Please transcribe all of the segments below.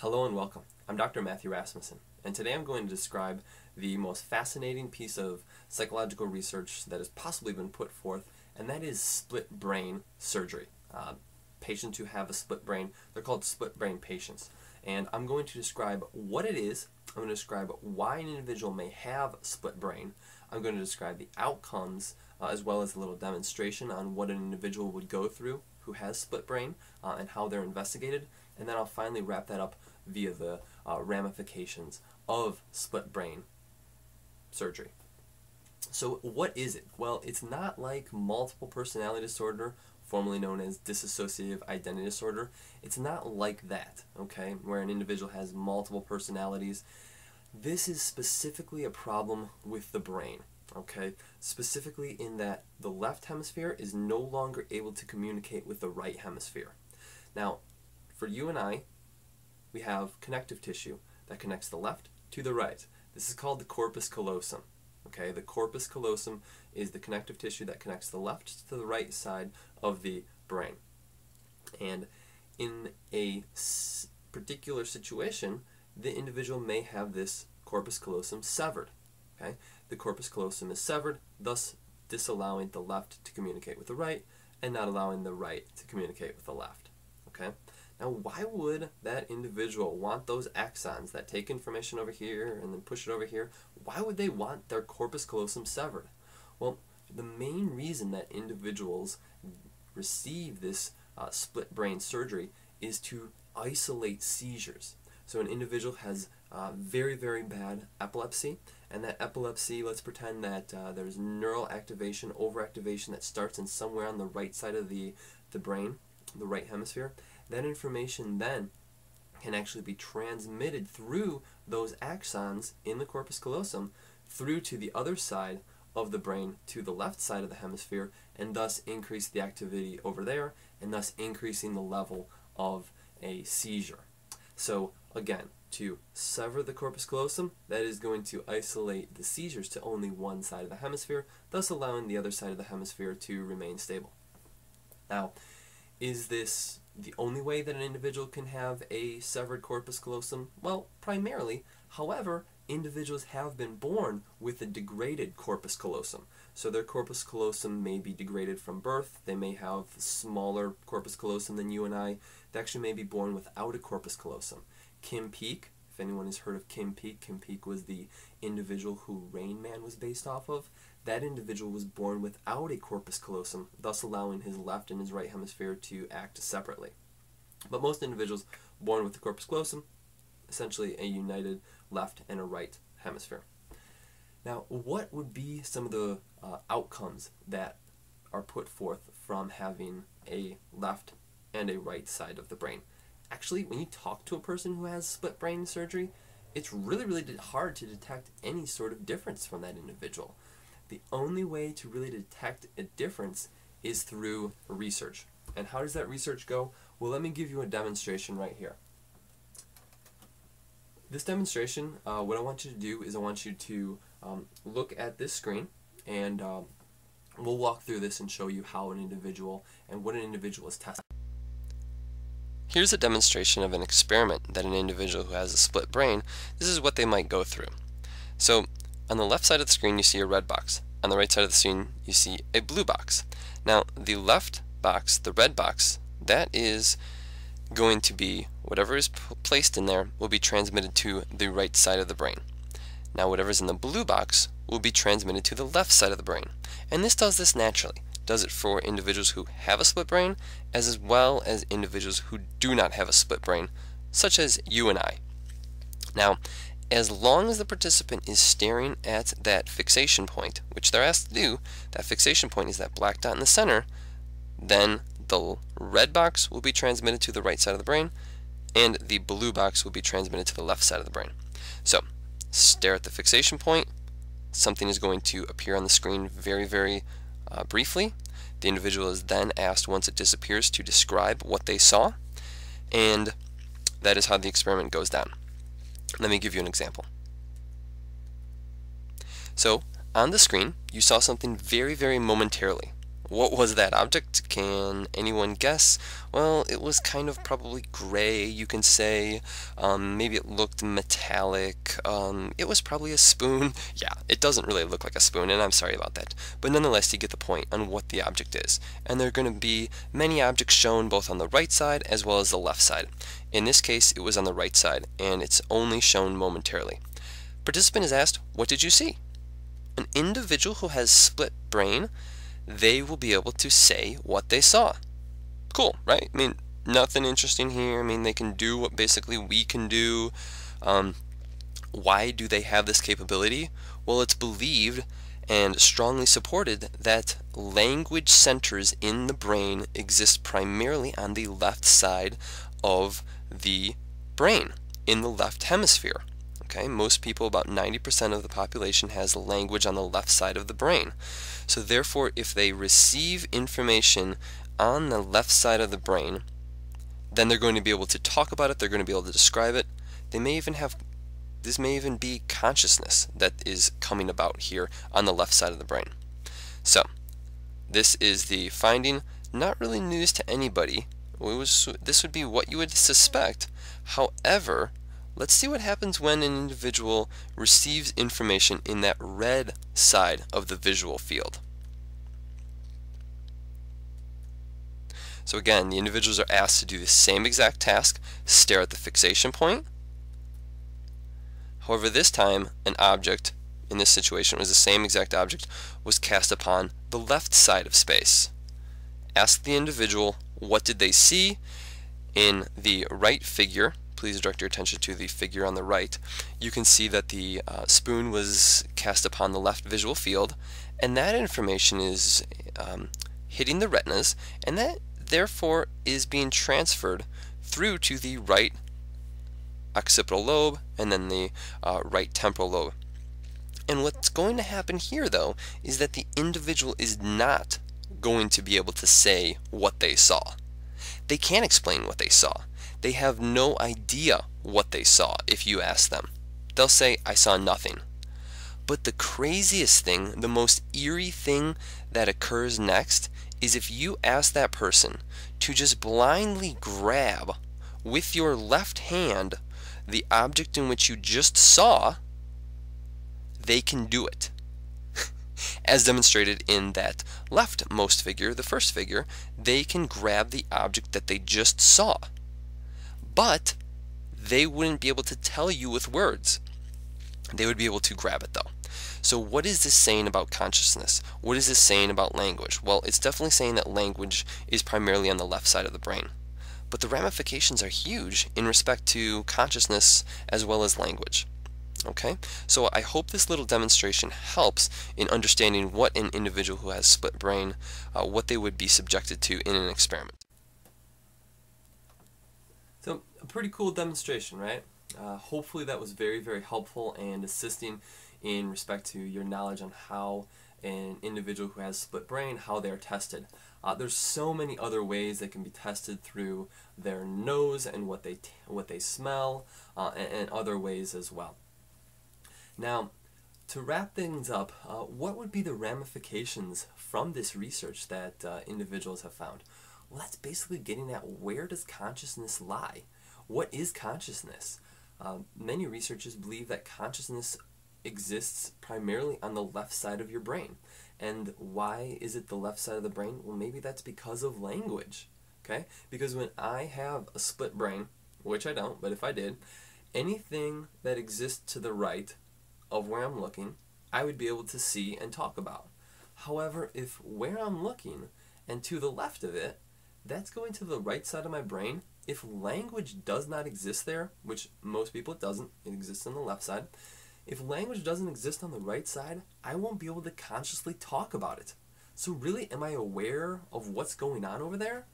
Hello and welcome. I'm Dr. Matthew Rasmussen, and today I'm going to describe the most fascinating piece of psychological research that has possibly been put forth, and that is split brain surgery. Patients who have a split brain, they're called split brain patients. And I'm going to describe what it is, I'm going to describe why an individual may have split brain, I'm going to describe the outcomes as well as a little demonstration on what an individual would go through who has split brain and how they're investigated, and then I'll finally wrap that up via the ramifications of split brain surgery. So what is it? Well, it's not like multiple personality disorder, formerly known as dissociative identity disorder. It's not like that, okay, where an individual has multiple personalities. This is specifically a problem with the brain, okay, specifically in that the left hemisphere is no longer able to communicate with the right hemisphere. Now, for you and I, we have connective tissue that connects the left to the right. This is called the corpus callosum. Okay, the corpus callosum is the connective tissue that connects the left to the right side of the brain. And in a particular situation, the individual may have this corpus callosum severed. Okay, the corpus callosum is severed, thus disallowing the left to communicate with the right and not allowing the right to communicate with the left. Okay. Now, why would that individual want those axons that take information over here and then push it over here? Why would they want their corpus callosum severed? Well, the main reason that individuals receive this split brain surgery is to isolate seizures. So an individual has very, very bad epilepsy, and that epilepsy, let's pretend that there's neural activation, overactivation that starts in somewhere on the right side of the brain, the right hemisphere. That information then can actually be transmitted through those axons in the corpus callosum through to the other side of the brain, to the left side of the hemisphere, and thus increase the activity over there, and thus increasing the level of a seizure. So again, to sever the corpus callosum, that is going to isolate the seizures to only one side of the hemisphere, thus allowing the other side of the hemisphere to remain stable. Now, is this the only way that an individual can have a severed corpus callosum? Well, primarily. However, individuals have been born with a degraded corpus callosum. So their corpus callosum may be degraded from birth. They may have smaller corpus callosum than you and I. They actually may be born without a corpus callosum. Kim Peek, if anyone has heard of Kim Peek, Kim Peek was the individual who Rain Man was based off of. That individual was born without a corpus callosum, thus allowing his left and his right hemisphere to act separately. But most individuals born with the corpus callosum, essentially a united left and a right hemisphere. Now, what would be some of the outcomes that are put forth from having a left and a right side of the brain? Actually, when you talk to a person who has split brain surgery, it's really, really hard to detect any sort of difference from that individual. The only way to really detect a difference is through research. And how does that research go? Well, let me give you a demonstration right here. This demonstration, what I want you to do is I want you to look at this screen, and we'll walk through this and show you how an individual and what an individual is tested. Here's a demonstration of an experiment that an individual who has a split brain, this is what they might go through. So, on the left side of the screen you see a red box. On the right side of the screen you see a blue box. Now the left box, the red box, that is going to be whatever is placed in there will be transmitted to the right side of the brain. Now whatever's in the blue box will be transmitted to the left side of the brain. And this does this naturally. Does it for individuals who have a split brain as well as individuals who do not have a split brain, such as you and I. Now, as long as the participant is staring at that fixation point, which they're asked to do, that fixation point is that black dot in the center, then the red box will be transmitted to the right side of the brain, and the blue box will be transmitted to the left side of the brain. So, stare at the fixation point, something is going to appear on the screen very, very briefly. The individual is then asked, once it disappears, to describe what they saw, and that is how the experiment goes down. Let me give you an example. So on the screen you saw something very, very momentarily. What was that object? Can anyone guess? Well, it was kind of probably gray, you can say. Maybe it looked metallic. It was probably a spoon. Yeah, it doesn't really look like a spoon, and I'm sorry about that. But nonetheless, you get the point on what the object is. And there are going to be many objects shown both on the right side as well as the left side. In this case, it was on the right side, and it's only shown momentarily. Participant is asked, what did you see? An individual who has split brain, they will be able to say what they saw. Cool, right? I mean, nothing interesting here. I mean, they can do what basically we can do. Why do they have this capability? Well, it's believed and strongly supported that language centers in the brain exist primarily on the left side of the brain, in the left hemisphere. Okay, most people, about 90% of the population, has language on the left side of the brain. So therefore, if they receive information on the left side of the brain, then they're going to be able to talk about it, they're going to be able to describe it. They may even have, this may even be consciousness that is coming about here on the left side of the brain. So this is the finding, not really news to anybody. This would be what you would suspect. However, let's see what happens when an individual receives information in that red side of the visual field. So again, the individuals are asked to do the same exact task, stare at the fixation point. However, this time an object, in this situation it was the same exact object, was cast upon the left side of space. Ask the individual, what did they see? In the right figure, please direct your attention to the figure on the right, you can see that the spoon was cast upon the left visual field, and that information is hitting the retinas, and that therefore is being transferred through to the right occipital lobe and then the right temporal lobe. And what's going to happen here, though, is that the individual is not going to be able to say what they saw. They can't explain what they saw. They have no idea what they saw if you ask them. They'll say, I saw nothing. But the craziest thing, the most eerie thing that occurs next, is if you ask that person to just blindly grab with your left hand the object in which you just saw, they can do it. As demonstrated in that leftmost figure, the first figure, they can grab the object that they just saw. But they wouldn't be able to tell you with words. They would be able to grab it, though. So what is this saying about consciousness? What is this saying about language? Well, it's definitely saying that language is primarily on the left side of the brain. But the ramifications are huge in respect to consciousness as well as language. Okay? So I hope this little demonstration helps in understanding what an individual who has split brain, what they would be subjected to in an experiment. So a pretty cool demonstration, right? Hopefully that was very, very helpful and assisting in respect to your knowledge on how an individual who has split brain, how they're tested. There's so many other ways they can be tested through their nose and what they smell and other ways as well. Now, to wrap things up, what would be the ramifications from this research that individuals have found? Well, that's basically getting at, where does consciousness lie? What is consciousness? Many researchers believe that consciousness exists primarily on the left side of your brain. And why is it the left side of the brain? Well, maybe that's because of language. Okay? Because when I have a split brain, which I don't, but if I did, anything that exists to the right of where I'm looking, I would be able to see and talk about. However, if where I'm looking and to the left of it, that's going to the right side of my brain. If language does not exist there, which most people it doesn't, it exists on the left side. If language doesn't exist on the right side, I won't be able to consciously talk about it. So really, am I aware of what's going on over there?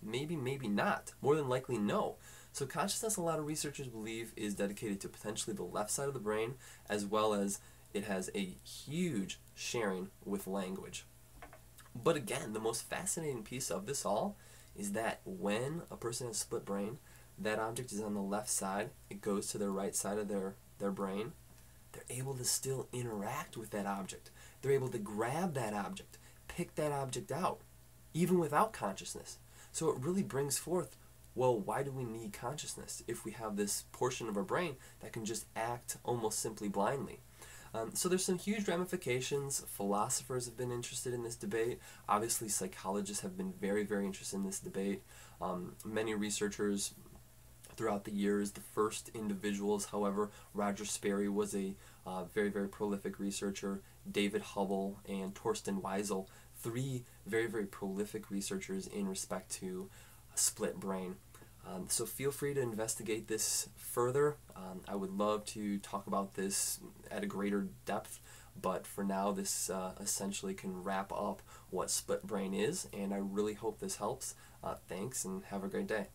Maybe, maybe not. More than likely, no. So consciousness, a lot of researchers believe, is dedicated to potentially the left side of the brain, as well as it has a huge sharing with language. But again, the most fascinating piece of this all is that when a person has split brain, that object is on the left side, it goes to the right side of their brain, they're able to still interact with that object. They're able to grab that object, pick that object out, even without consciousness. So it really brings forth, well, why do we need consciousness if we have this portion of our brain that can just act almost simply blindly? So there's some huge ramifications. Philosophers have been interested in this debate. Obviously, psychologists have been very, very interested in this debate. Many researchers throughout the years, the first individuals, however, Roger Sperry was a very, very prolific researcher, David Hubel and Torsten Wiesel, three very, very prolific researchers in respect to split brain. So feel free to investigate this further. I would love to talk about this at a greater depth, but for now this essentially can wrap up what split brain is, and I really hope this helps. Thanks and have a great day.